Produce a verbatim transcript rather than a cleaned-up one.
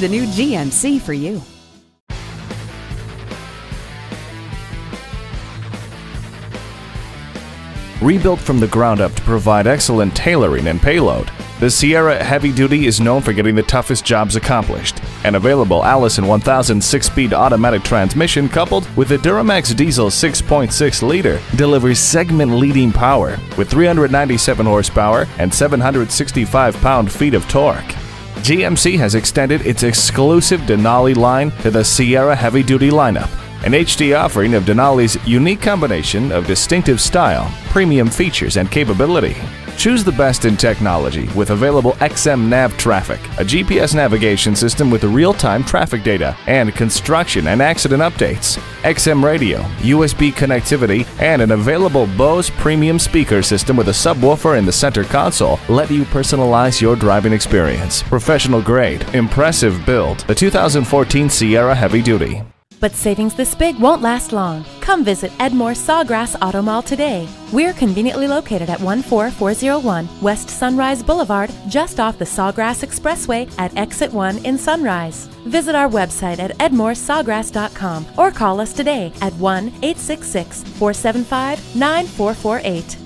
the new G M C for you. Rebuilt from the ground up to provide excellent tailoring and payload, the Sierra Heavy Duty is known for getting the toughest jobs accomplished. An available Allison one thousand six-speed automatic transmission coupled with a Duramax Diesel six point six liter delivers segment-leading power with three hundred ninety-seven horsepower and seven hundred sixty-five pound-feet of torque. G M C has extended its exclusive Denali line to the Sierra Heavy Duty lineup, an H D offering of Denali's unique combination of distinctive style, premium features, and capability. Choose the best in technology with available X M Nav traffic, a G P S navigation system with real-time traffic data, and construction and accident updates, X M radio, U S B connectivity, and an available Bose premium speaker system with a subwoofer in the center console let you personalize your driving experience. Professional grade, impressive build, the two thousand fourteen Sierra Heavy Duty. But savings this big won't last long. Come visit Ed Morse Sawgrass Auto Mall today. We're conveniently located at one four four zero one West Sunrise Boulevard, just off the Sawgrass Expressway at Exit one in Sunrise. Visit our website at ed morse sawgrass dot com or call us today at one eight six six, four seven five, nine four four eight.